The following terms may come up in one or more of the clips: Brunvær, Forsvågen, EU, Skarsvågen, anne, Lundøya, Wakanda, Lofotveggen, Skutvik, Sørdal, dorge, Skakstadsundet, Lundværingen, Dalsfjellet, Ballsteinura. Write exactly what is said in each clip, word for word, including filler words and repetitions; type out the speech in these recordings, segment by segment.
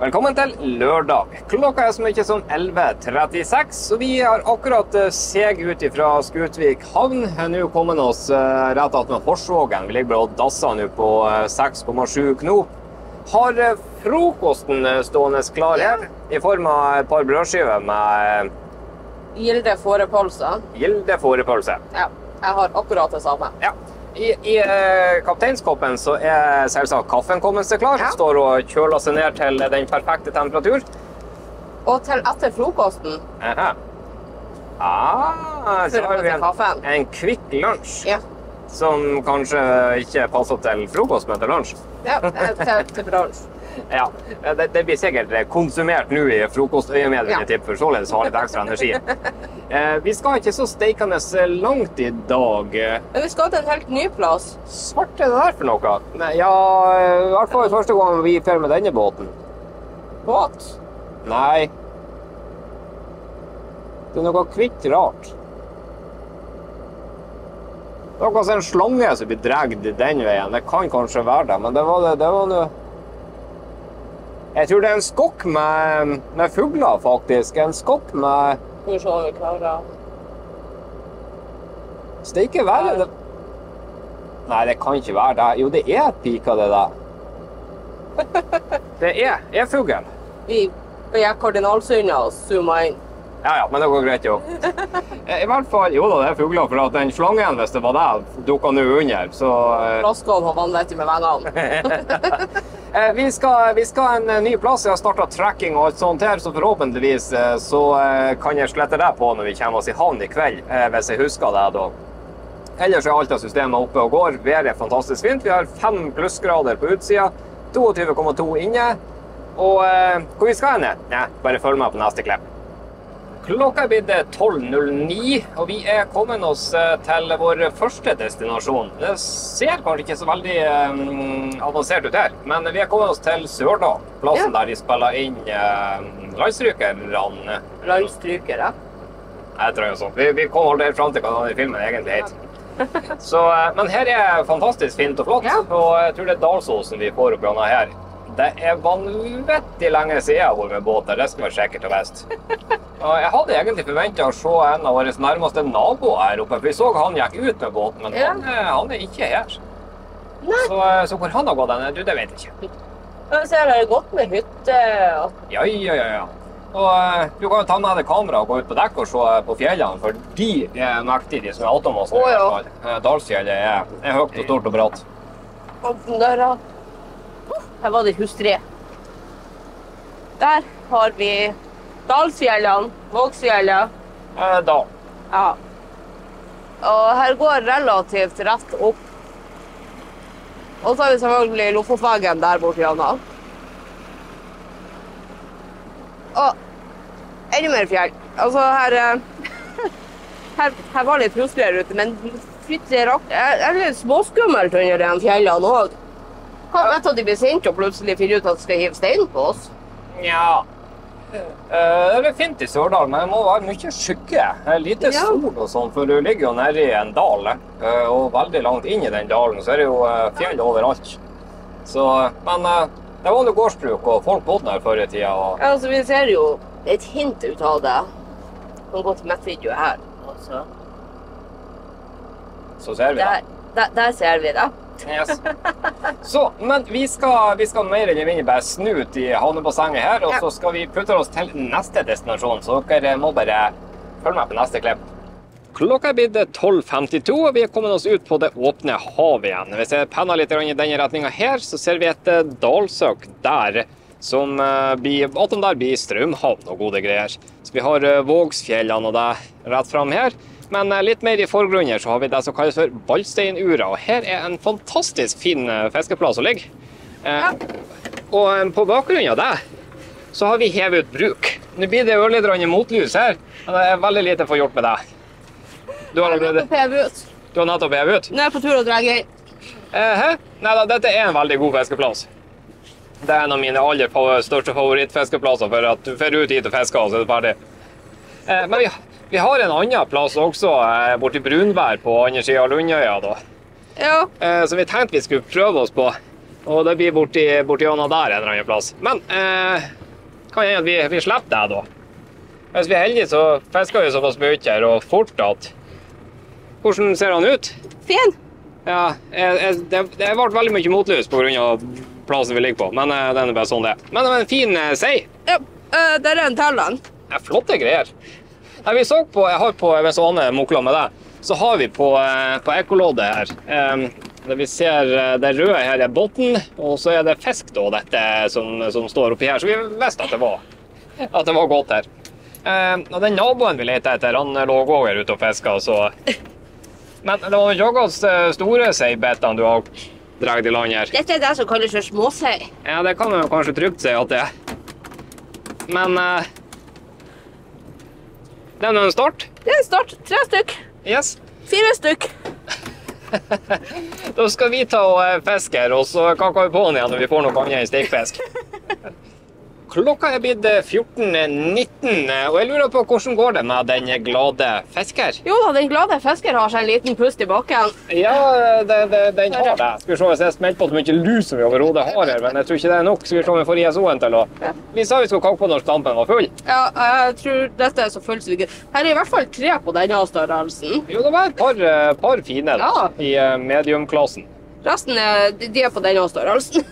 Velkommen til lørdag. Klokka er så mye som elleve trettiseks, så vi har akkurat seg ut fra Skutvik havn. Nå kommer vi oss rett og slett med Forsvågen. Vi ligger og dasser nå på seks komma sju knop. Har frokosten stående klar her, i form av et par brødskiver med Gilde fårepølse. Gilde fårepølse. Ja, jeg har akkurat det samme. Ja. I, i uh, kapteinskoppen så er selvsagt kaffen kommet seg klar, ja. Står og kjøler seg ned til den perfekte temperatur. Og til etter frokosten. Aha. Ah, så har vi en, en kvikk lunsj, ja. Som kanskje ikke passer til frokost, men til lunsj. Ja, til, til lunsj. Ja, det, det blir sikkert konsumert nå i frokostøyemedlene, ja. Tipper, således har litt ekstra energi. Eh, vi skal ikke så steikende langt i dag. Men vi skal til en helt ny plass. Svart er det der for noe? Ja, i hvert fall første gang vi fer med denne båten. Båt? Nei. Det er noe kvitt rart. Det var kanskje en slange som blir dregt den veien. Det kan kanskje være det, men det var det, det var noe... Jeg tror det er en skokk med, med fugler, faktisk. En skokk med... Hvor så vi klarer? Så det er ikke verre, det... Nei, det kan ikke være det. Jo, det er et pika, det der. Det er, er fuglen. Vi er kardinalsynet og zoomer inn. Ja, ja, men det går greit, jo. I hvert fall, jo da, det er fugler, for at den slangen, hvis det var det, dukket nå under, så... Flasken har vanvittig med vennene. Vi skal, vi skal en ny plass, jeg har startet trekking og alt sånt her, så forhåpentligvis så kan jeg slette det på når vi kommer oss i havn i kveld, hvis jeg husker det da. Ellers er alt av systemet oppe og går, været er fantastisk fint, vi har fem plussgrader på utsiden, toogtyve komma to inne, og hvor vi skal henne? Nei, bare følg med på neste klipp. Klokka blir det tolv null ni, og vi er kommet oss til vår første destinasjon. Det ser kanskje ikke så veldig um, avansert ut her, men vi er kommet oss til Sørdal, plassen ja. Der de spiller inn uh, landstrykerne. Landstrykere? Jeg tror jo sånn. Vi, vi kommer aldri frem til hva den filmen egentlig heter. Ja. Så, uh, men her er fantastisk fint og flott, ja. Og jeg tror det er dalsåsen vi får opp grannet her. Det er vanvittig lenge siden jeg har vært med båter, det skal være sikkert og best. Jeg hadde egentlig forventet å se en av våre nærmeste naboer her oppe, for vi så han gikk ut med båten, men ja. han, han er ikke her. Så, så hvor han har gått den, du, det vet jeg ikke. Men så har det gått med hytte og... Ja, ja, ja, ja. Og du kan jo ta med deg kamera og gå ut på dekk og se på fjellene, for de er mektige, de som er atom oss. Å, ja. Dalsfjellet er, er høyt og stort og bratt. Åpne døra. Her var det hustre. Der har vi Dalsfjellene, Vågsfjellene. Eh, da. Ja. Og her går relativt rett opp. Og så har vi selvfølgelig Lofotveggen der borte igjennom. Og enda mer fjell. Altså her, her, her var det litt hustre ute, men fryktelig rakt. Det er litt småskummelt under den fjellene også. Kan vet at de blir sint og plutselig finner ut at de skal hive stein på oss? Ja. Det blir fint i Sørdal, men det må være mye skygge. Lite sol og sånn, for du ligger jo nede i en dal. Og veldig langt inn i den dalen så er det jo fjell overalt. Så, men det var jo gårdsbruk og folk bodde der før i tida. Og... Ja, altså vi ser jo et hint ut av det. Kan gå til Mettvideo her, altså. Så ser vi det. Der, der, der ser vi det. Yes. Så, men vi skal, vi skal mer eller mindre bare snu ut i havnebassenget her, og ja. Så skal vi putte oss til neste destinasjon, så dere må bare følge med på neste klipp. Klokka er blitt tolv femtito, og vi er kommet oss ut på det åpne havet igjen. Hvis jeg penner litt i denne retningen her, så ser vi et dalsøk der, som blir, at de der blir strømhavn og gode greier. Så vi har Vågsfjellene og det rett frem her. Men litt mer i forgrunnen så har vi det som kalles for Ballsteinura, og her er en fantastisk fin fiskeplass å ligge. Ja. Og på bakgrunnen av det, så har vi hevet ut bruk. Nå blir det ørlig motlys her, men det er veldig lite for hjort med det. Du har nettopp hevet ut. Du har nettopp hevet ut? Nå er på tur og dreger. Hæ? Nei da, dette er en veldig god fiskeplass. Det er en av mine aller største favorittfiskeplasser, for at du får ut hit og fisker, og så er det ferdig. Men vi har... Vi har en annen plass også, borti Brunvær på andre siden av Lundøya da. Ja. Eh, som vi tenkte vi skulle prøve oss på. Og det blir borti, borti ånda der en eller annen plass. Men eh, kan jeg, vi, vi slipper det da. Hvis vi er heldige så fisker vi såpass mye her og fortsatt. Hvordan ser han ut? Fin. Ja, jeg, jeg, det, det har vært veldig mye motløs på grunn av plassen vi ligger på. Men eh, den er bare sånn det. Men det var en fin eh, sei. Ja, uh, der er en tellen. Det er flotte greier. Her vi så på, jeg har på, hvis Anne mokler med det, så har vi på, på ekoloddet her. Um, det vi ser det røde her er botten, og så er det fisk da, dette som, som står oppi her. Så vi visste at det var, at det var godt her. Um, og den naboen vi lette etter, han lå også her ute og fisket, så... Men det var jo ikke store seibetene du har dreget i land her. Dette er det som kalles for småsei. Ja, det kan man kanskje trygt si at det er. Men... Uh, det er en start. Det er en start, tre stykk. Yes. Fire stykk. Da skal vi ta og fiske her, og så kan vi på den igjen når vi får noen ganger en stikfisk. Klokka er blitt fjorten nitten, og jeg lurer på hvordan går det med den glade fisker? Jo da, den glade fisker har seg en liten pust i bakken. Ja, det, det, den har det. Skal vi se hvis jeg smelter på så mye lus som vi overhodet har her, men jeg tror ikke det er nok. Skal vi se om vi får I S O-en til å... Vi sa vi skulle kakke på når stampen var full. Ja, jeg tror dette er så full som vi gøy. Her er i hvert fall tre på denne størrelsen. Jo, det var et par, par fine ja. I mediumklassen. Resten er, de er på denne størrelsen.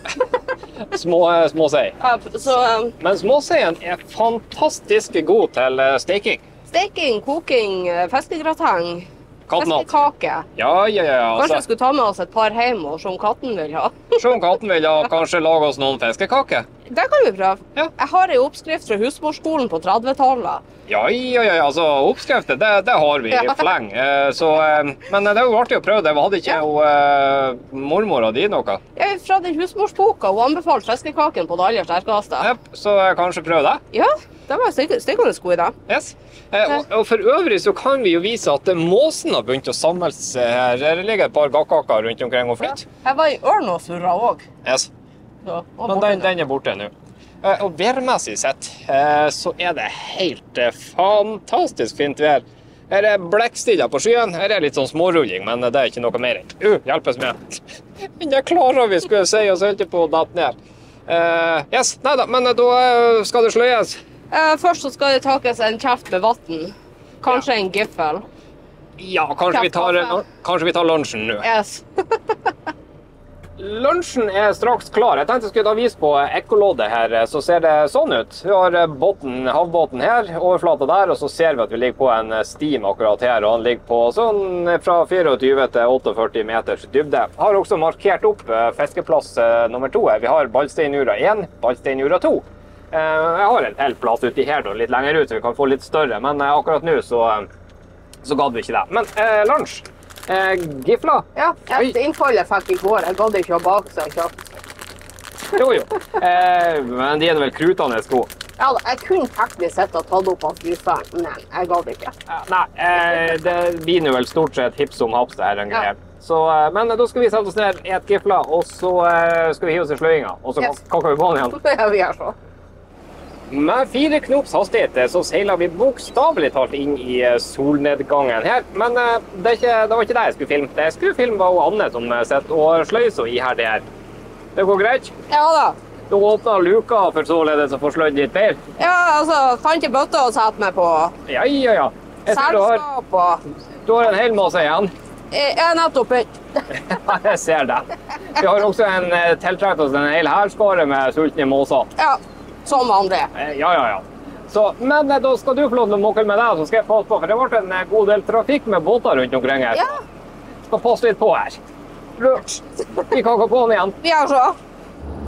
Små, små sei. Ja, så, um, men småseien er fantastisk god til steking. Steking, koking, fiskegrateng, fiskekake. Ja, ja, ja. Altså. Kanskje vi skulle ta med oss et par hjem og se om katten vil ha. Se om katten vil ha, kanskje lage oss noen fiskekake. Det kan vi prøve. Ja. Jeg har en oppskrift fra husmorskolen på tredvetallet. Ja, ja, ja, altså oppskriftet, det, det har vi i ja. Fleng. Men det er jo artig å prøve det. Hadde ikke jo ja. uh, mormora di noe? Ja, fra den husmorsboka. Hun anbefalt fiskekaken på det aller sterkeste. Jep, så kanskje prøv det? Ja, det var stikkende sko i det. Yes. Uh, og, og for øvrig så kan vi jo vise at måsen har begynt å samles her. Det ligger et par gakkaker rundt omkring og flytt. Ja. Jeg var i ørn og surra også. Yes. Så, og men den, den er borte nå. Og værmessig sett så er det helt fantastisk fint vær. Her er blekkstilla på skyen. Her er litt sånn smårulling, men det er ikke noe mer enn. Uh, hjelpes med. Men jeg klarer vi skulle si oss helt på datt ned. Uh, yes, nei da, men da skal det sløyes. Uh, først så skal det takes en kjeft med vatten. Kanskje ja. En giffel. Ja, kanskje vi, tar, kanskje vi tar lunsjen nå. Yes. Lunsjen er straks klar. Jeg tenkte jeg skulle ta vis på ekkoloddet her, så ser det sånn ut. Vi har botten, havbotten her, overflata der, og så ser vi at vi ligger på en stim akkurat her, og han ligger på sånn fra tjuefire til førtiåtte meters dybde. Jeg har også markert opp fiskeplass nummer to her. Vi har Ballsteinura én, Ballsteinura to. Jeg har en hel plass uti her da, litt lenger ut, så vi kan få litt større, men akkurat nå så, så gadd vi ikke det. Men eh, lunsj! Eh, gifla? Ja, et innfall jeg fikk i går. Jeg gadd ikke å bake seg kjapt. Jo jo, eh, men de er vel krutende sko. Ja, jeg kunne faktisk sett og tatt opp av giflen, men jeg gadd ikke. Ja, nei, eh, det blir jo vel stort sett hips om haps det her en greie. Så, men da skal vi sette oss ned et gifla, og så eh, skal vi hive oss i sløyinga, og så yes. Kakker vi på den igjen. Ja, vi gjør så. Med fire knops hastighet så seiler vi bokstavelig talt inn i solnedgangen her. Men det, ikke, det var ikke det jeg skulle filme. Det jeg skulle filme var jo Anne som sitter og sløyser i her det her. Det går greit? Ja da. Du åpner luka for således å få sløyd litt bedre. Ja, altså, fant jeg bøtte å sette meg på. Ja, ja, ja. Selskap og... Du har en hel masse igjen. Jeg er nettopp ikke. Ja, jeg ser det. Vi har også en tiltrekt oss en hel herskare med sultne måser. Ja. Som andre. Ja, ja, ja. Så, men da skal du få lov til å måke med deg, så skal jeg passe på, for det har vært en god del trafikk med båter rundt omkring her. Ja. Skal passe litt på her. Lurt. Vi kan gå på den igjen. Vi er så.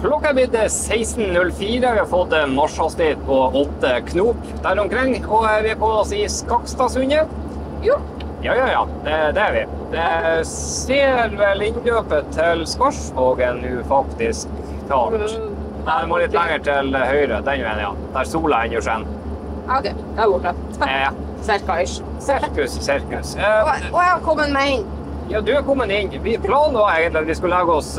Klokka blir seksten null fire. Vi har fått marsjhastighet på åtte knop der omkring, og vi er på oss i Skakstadsundet. Jo. Ja, ja, ja. Det, det er vi. Det ser vel innløpet til Skarsvågen nå faktisk klart. Nei, det må litt lenger til høyre, den veien, ja. Der sola ennå skjenner. Ok, det er borte. Ja. Sirkus. Sirkus, sirkus. Og jeg har kommet meg inn. Ja, du har kommet inn. Planen var egentlig at vi skulle legge oss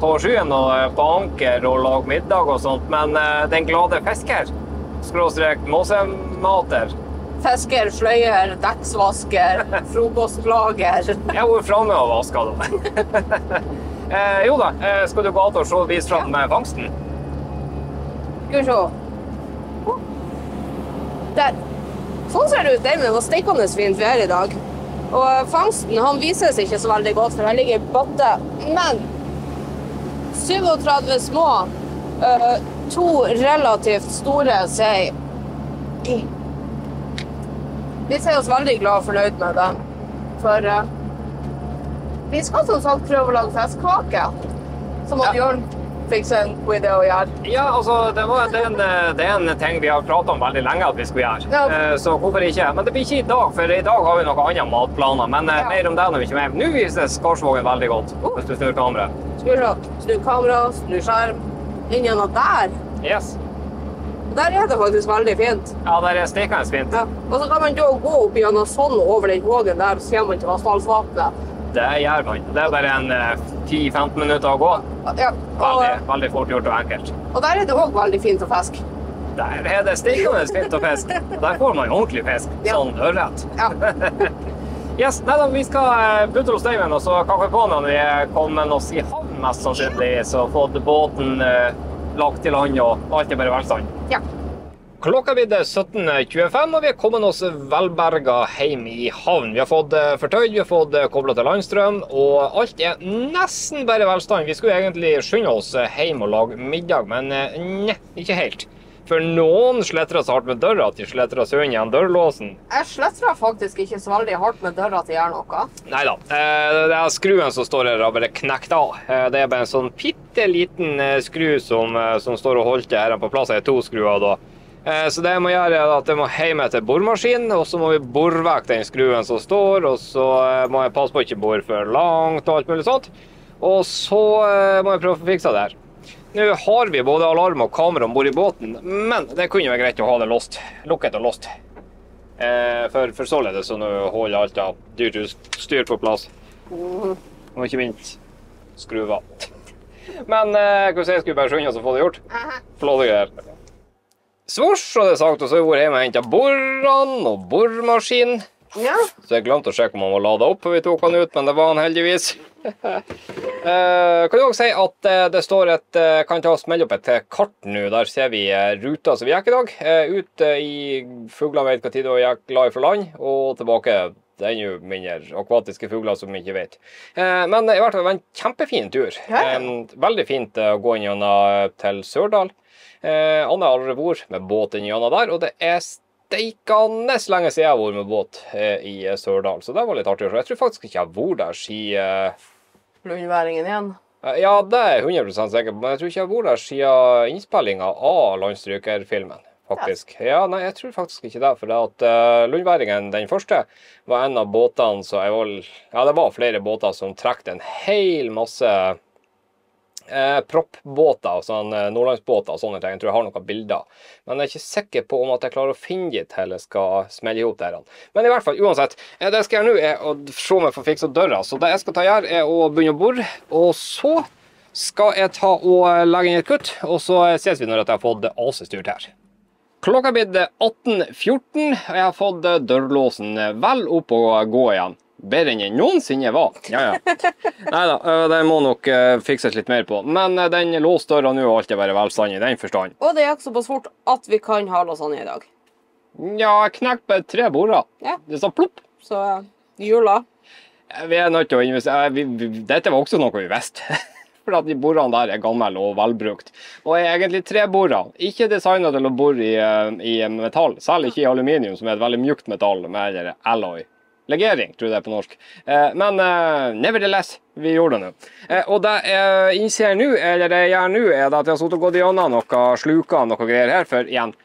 på skyen og på anker og lage middag og sånt, men den glade fisker, skråstrek måsemater, Fisker, fløyer, dekksvasker, frokostlager. Jeg var fremme og vasket da. Eh, jo da, eh, skal du gå alt og se og vise frem med fangsten? Skal vi se. Oh. Der. Sånn ser det ut der, men det var stekende fint vi er i dag. Og fangsten, han vises ikke så veldig godt, for han ligger i batte. Men syttisyv små, uh, to relativt store, sier jeg. Vi ser oss veldig glad og fornøyd med det. For uh, vi skal som sagt prøve å lage festkake, som ja. Bjørn fikk seg en god idé å gjøre. Ja, altså, det, var, det, er en, det er en ting vi har pratet om veldig lenge at vi skulle gjøre. Ja. Uh, så hvorfor ikke? Men det blir ikke i dag, for i dag har vi noen andre matplaner. Men uh, ja. Mer om det når vi kommer hjem. Nå vises Skarsvågen veldig godt, uh. hvis du snur kameraet. Snur, snur kamera, snur skjerm. Ingen av der. Yes. Der er det faktisk veldig fint. Ja, der er stekende fint. Ja. Og så kan man jo gå opp i noe sånn over den vågen der, så ser man til Vassfallsvapnet. Det gjør man. Det er bare en ti til femten minutter å gå. Ja. Og, veldig, veldig fort gjort og enkelt. Og der er det også veldig fint å fiske. Der er det stekende fint å fiske. Der får man ordentlig fisk. Ja. Sånn ørret. Ja. Yes, nei da, vi skal putte oss døgnet, og så kan vi på når vi kommer oss i havn mest sannsynlig, så fått båten eh, lagt til land og alt er bare velstand. Ja. Klokka blir det sytten tjuefem, og vi er kommet oss velberget hjem i havn. Vi har fått fortøyd, vi har fått koblet til landstrøm, og alt er nesten bare velstand. Vi skulle egentlig skynde oss hjem og lage middag, men nei, ikke helt. For noen sletter så hardt med døra at de sletter seg unna dørlåsen. Jeg sletter faktisk ikke så veldig hardt med døra til å gjøre noe. Neida, det er skruen som står her og bare knekt av. Det er bare en sånn pitteliten skru som, som står og holdt her på plass. Det er to skruer da. Så det jeg må gjøre er at jeg må heime til bormaskinen, og så må vi bore vekk den skruen som står, og så må jeg passe på ikke bore for langt og alt mulig sånt. Og så må jeg prøve å fikse det her. Nå har vi både alarm og kamera ombord i båten, men det kunne være greit å ha det låst, lukket og låst. For, for således så nå holder alt av dyrt styr på plass, og ikke minst skruva. Men jeg kunne si jeg skulle bare skynde oss å få det gjort. Flådige greier. Svors, og det er sagt, og så har vi vært hjemme og hentet borene og boremaskinen. Ja. Så jeg glemte å sjekke om han var ladet opp, for vi tok han ut, men det var han heldigvis. uh, kan du også si at uh, det står et, uh, kan ta og smelle opp et kart nå, der ser vi uh, ruta som vi gikk i dag. Uh, ut uh, i fugler vet hva tid det gikk la fra land, og tilbake det er jo mindre akvatiske fugler som vi ikke vet. Uh, men i hvert fall var det en kjempefin tur. Ja. Um, veldig fint å uh, gå inn gjennom til Sørdal. Eh, Anne har aldri vært med båten gjennom der, og det er steikende lenge siden jeg har vært med båt eh, i Sørdal, så det var litt artig. Jeg tror faktisk ikke jeg har vært der siden eh... Lundværingen igjen. Eh, ja, det er jeg hundre prosent sikker på, men jeg tror ikke jeg har vært der siden innspillingen av landstrykerfilmen, faktisk. Ja. ja, nei, jeg tror faktisk ikke det, for at eh, Lundværingen, den første, var en av båtene, så jeg var... Ja, det var flere båter som trekte en hel masse... Eh, proppbåter, sånn, eh, nordlandsbåter og sånne ting. Jeg tror jeg har noen bilder, men jeg er ikke sikker på om at jeg klarer å finne det til jeg skal smelle ihop det her. Men i hvert fall, uansett, eh, det jeg skal gjøre nå er å se om jeg får fikse døra, så det jeg skal ta gjøre er å begynne å bore, og så skal jeg ta og legge inn et kutt, og så ses vi når jeg har fått A C-styrt her. Klokka blir atten fjorten, og jeg har fått dørlåsen vel opp og gå igjen. Bedre enn jeg noensinne var. Ja, ja. Neida, den må nok fikses litt mer på. Men den låst døra nå har alltid vært velstand i den forstand. Og det er ikke så på svårt at vi kan ha låst sånn i dag. Ja, jeg knekte på tre bordet. Ja. Det sa plopp. Så jula. Vi er nødt til å investere. Vi, vi, dette var også noe vi visste. For at de bordene der er gammel og velbrukt. Og er egentlig tre border. Ikke designet til å bore i, i metall. Selv ikke i aluminium, som er et veldig mjukt metall med eller alloy. Legering, tror jeg det er på norsk. Eh, men eh, nevertheless, vi gjorde det nå. Eh, og det jeg innser nå, eller det jeg gjør nå, er at jeg har satt og gått gjennom noen sluker og noen greier her, for igjen,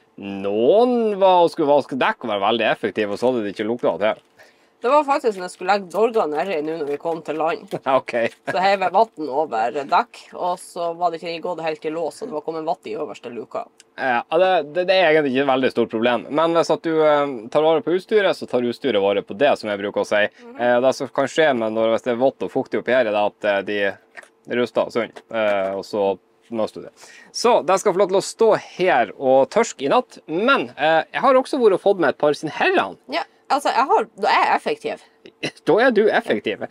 noen var og skulle vaske dekk og være veldig effektive, og så hadde det ikke lukket av her. Det var faktisk når jeg skulle legge dorga nærmere nå når vi kom til land. Okay. Så hev jeg vatten over dekk, og så var det ikke gått helt til lås, og det var kommet vatten i øverste luka. Ja, det, det, det er egentlig ikke et veldig stort problem. Men hvis at du eh, tar vare på utstyret, så tar utstyret vare på det, som jeg bruker å si. Mm-hmm. eh, det som kan skje med når, hvis det er vått og fuktig oppi her, er det at de ruster sånn, eh, og så journalstudie. Så det skal få lov til å stå her og tørske i natt. Men eh, jeg har også vært og fått med et par sin herrene. Ja, altså jeg har, da er jeg effektiv. Da er du effektiv.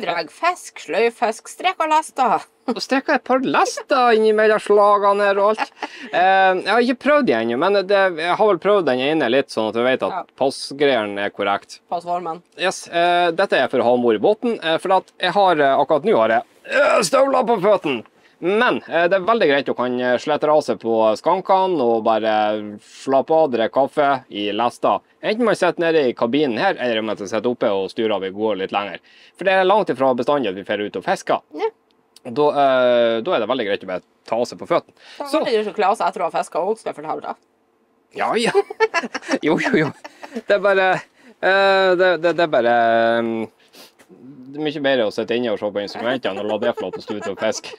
Dragfisk, sløyfisk, strek og laster. Og strekker et par laster inni mellom slagene her og alt. Eh, jeg har ikke prøvd det ennå, men det, jeg har vel prøvd den ene litt, sånn at vi vet at ja. Passgreieren er korrekt. Passvarmen. Yes, eh, dette er for å ha mor i båten, eh, for at jeg har, akkurat nå har jeg øh, støvler på føtten. Men eh, det er veldig greit å kan slette av seg på skankene og bare slappe av, drikke kaffe i lasta. Enten man sitter nede i kabinen her, eller om man sitter oppe og styrer av vi går litt lenger. For det er langt ifra bestandig at vi fer ut og fisker. Ja. Da, eh, da er det veldig greit å bare ta seg på føtten. Da er det jo så klart etter å ha fisket og skal fortelle det. Ja, ja. Jo, jo, jo. Det er bare... Eh, det, det, det er bare... Um, det er mye bedre å sitte inne og se på instrumentene og la det flott og stå ut og fiske.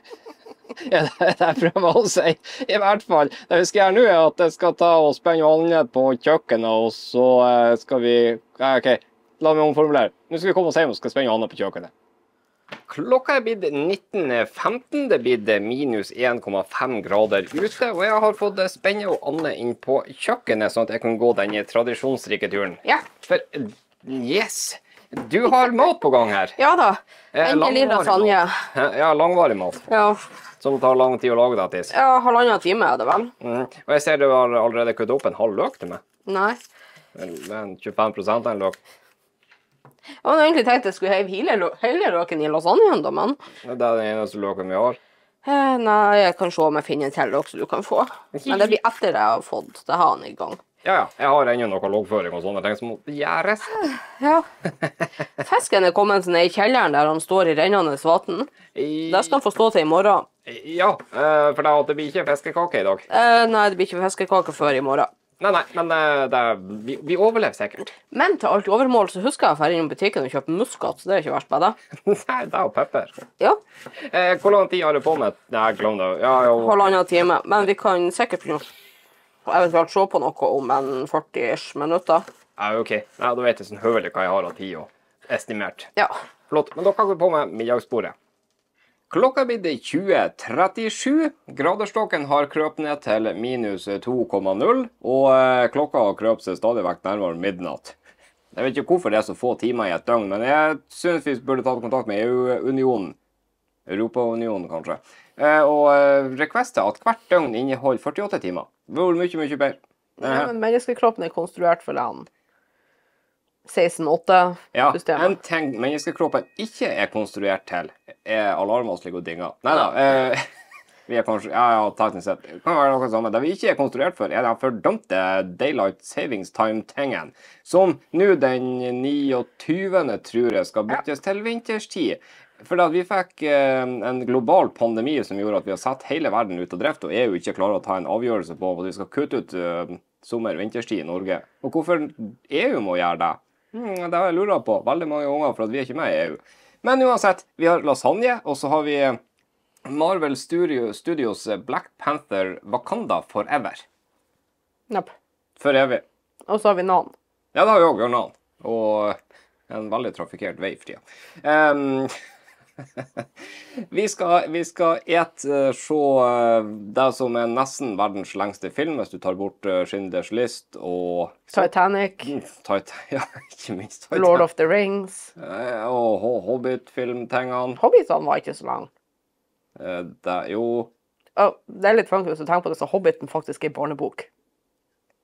Ja, det er det jeg prøver å si. I hvert fall, det vi skal gjøre nå er at jeg skal ta og spenne vann ned på kjøkkenet, og så eh, skal vi... Eh, ok, la meg omformulere. Nå skal vi komme oss hjem og skal spenne vann ned på kjøkkenet. Klokka er blitt nitten femten, det blir minus en komma fem grader ute, og jeg har fått spenne og Anne inn på kjøkkenet, sånn at jeg kan gå denne tradisjonsrike turen. Ja. For, yes, du har mat på gang her. Ja da, endelig lasagne. Ja, langvarig mat. Ja. Som tar lang tid å lage det, Tis. Ja, halvannen time er det vel. Mm. Og jeg ser du har allerede kuttet opp en halv løk til meg. Nei. Men tjuefem prosent en løk. Jeg hadde egentlig tenkt at jeg skulle heve hele løken i lasagnen da, men... Det er den eneste løken vi har. Eh, nei, jeg kan se om jeg finner en til løk som du kan få. Men det blir etter jeg har fått det her i gang. Ja, ja. Jeg har ennå noe loggføring og sånne ting som må gjøres. Ja. Fisken er kommet ned i kjelleren der han står i rennende vatten. Det skal han få stå til i morgen. Ja, for det blir ikke fiskekake i dag. Eh, nei, det blir ikke fiskekake før i morgen. Nei, nei, men det er, vi, vi overlever sikkert. Men til alt overmål så husker jeg å være innom butikken og kjøpe muskat, så det er ikke verst bare det. Nei, det er jo pepper. Ja. Eh, hvor lang tid har du på med? Nei, glem det. Ja, ja. Halvannen time, men vi kan sikkert eventuelt se på noe om en førti-ish minutter. Ja, ok. Nei, da vet jeg sånn høvelig hva jeg har av tid og estimert. Ja. Flott, men da kan vi på med middagsbordet. Klokka blir det tjue trettisju, graderstokken har krøpt ned til minus to komma null, og klokka har krøpt seg stadig vekk nærmere midnatt. Jeg vet ikke hvorfor det er så få timer i et døgn, men jeg synes vi burde ta kontakt med E U-unionen, Europa-unionen kanskje, og requeste at hvert døgn inneholder førtiåtte timer. Det var mye, mye bedre. Ja, men menneskekroppen er konstruert for land. seksten åtte-systemet. Ja, en ting menneskekroppen ikke er konstruert til, er alarmer slik og dinger. Nei da, eh, vi er kanskje, ja, ja, teknisk sett, det kan være noe samme. Det vi ikke er konstruert for, er den fordømte Daylight Savings Time-tingen, som nå den niogtyvende tror jeg skal byttes til vinterstid. For at vi fikk eh, en global pandemi som gjorde at vi har satt hele verden ut av drift, og E U ikke klarer å ta en avgjørelse på at vi skal kutte ut eh, sommer-vinterstid i Norge. Og hvorfor E U må gjøre det? Mm, det har jeg luret på veldig mange ganger, for at vi er ikke med i E U. Men uansett, vi har lasagne, og så har vi Marvel Studio, Studios Black Panther Wakanda Forever. Nepp. For evig. Og så har vi navn. Ja, det har vi også, vi har navn. Og en veldig trafikkert vei for tida. Um, vi skal, vi skal et, uh, se uh, det som er nesten verdens lengste film, hvis du tar bort uh, Schindlers List og... Titanic. Titan ja, ikke minst Titanic. Lord of the Rings. Uh, og Hobbit-filmtingene. Hobbitene var ikke så lang. Uh, det, jo... Oh, det er litt funky hvis du tenker på det, så Hobbiten faktisk er barnebok.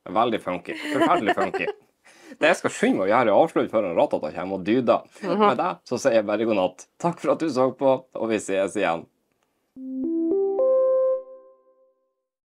Veldig funky. Forferdelig funky. Det jeg skal skynde meg å gjøre avslutt før en ratata kommer og dyder. Mm-hmm. Med det så sier jeg bare god natt. Takk for at du så på, og vi ses igjen.